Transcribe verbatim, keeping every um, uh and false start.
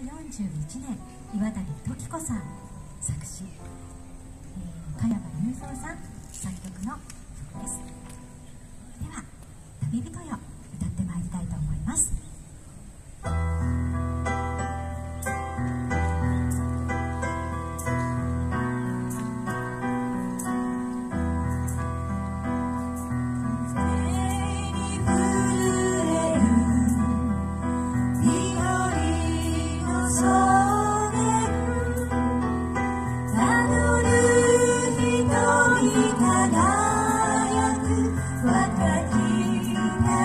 せんきゅうひゃくよんじゅういちねん、岩谷時子さん作詞、えー、加山雄三さん作曲の曲です。では「旅人よ」歌ってまいりたいと思います。